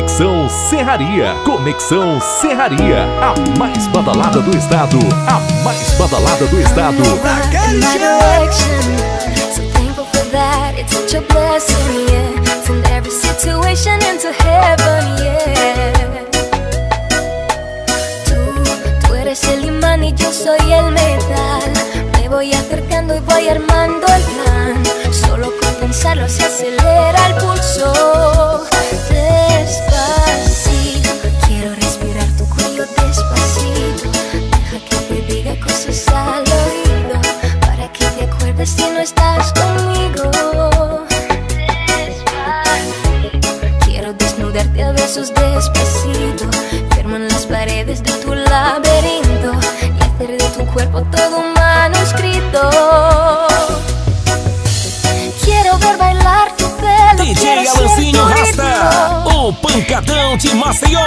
Conexão Serraria. Conexão Serraria, a mais badalada do estado. A mais badalada do estado. So thankful for that, it's such a blessing, yeah. Send every situation into heaven, yeah. Tú eres el imán y yo soy el metal. Me voy acercando y voy armando el plan. Solo con pensarlo se acelera el pulso. Despacito, quiero respirar tu cuello despacito. Deja que te diga cosas al oído, para que te acuerdes si no estás conmigo. Despacito, quiero desnudarte a besos despacito. Firmo en las paredes de tu laberinto y hacer de tu cuerpo todo un manuscrito. Quiero ver bailar tu pelo, DJ Alancinho Rasta, o pancadão de Maceió.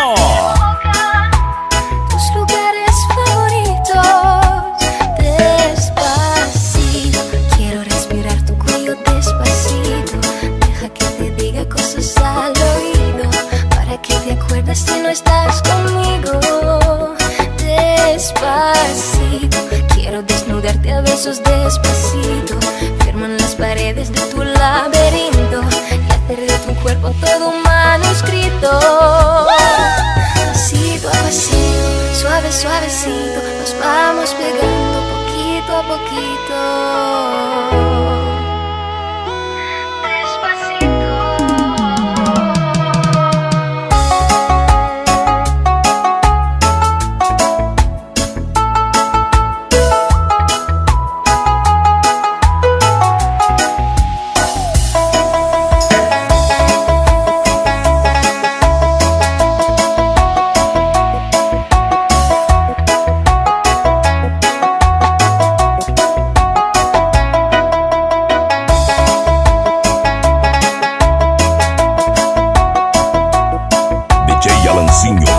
Tus lugares favoritos. Despacito, quiero respirar tu cuello despacito. Deja que te diga cosas al oído, para que te acuerdes si no estás conmigo. Despacito, quiero desnudarte a besos despacito. Firmo en las paredes de tu laberinto y hacer de tu cuerpo todo un manuscrito. Pasito a pasito, suave suavecito, nos vamos pegando poquito a poquito. Senhor.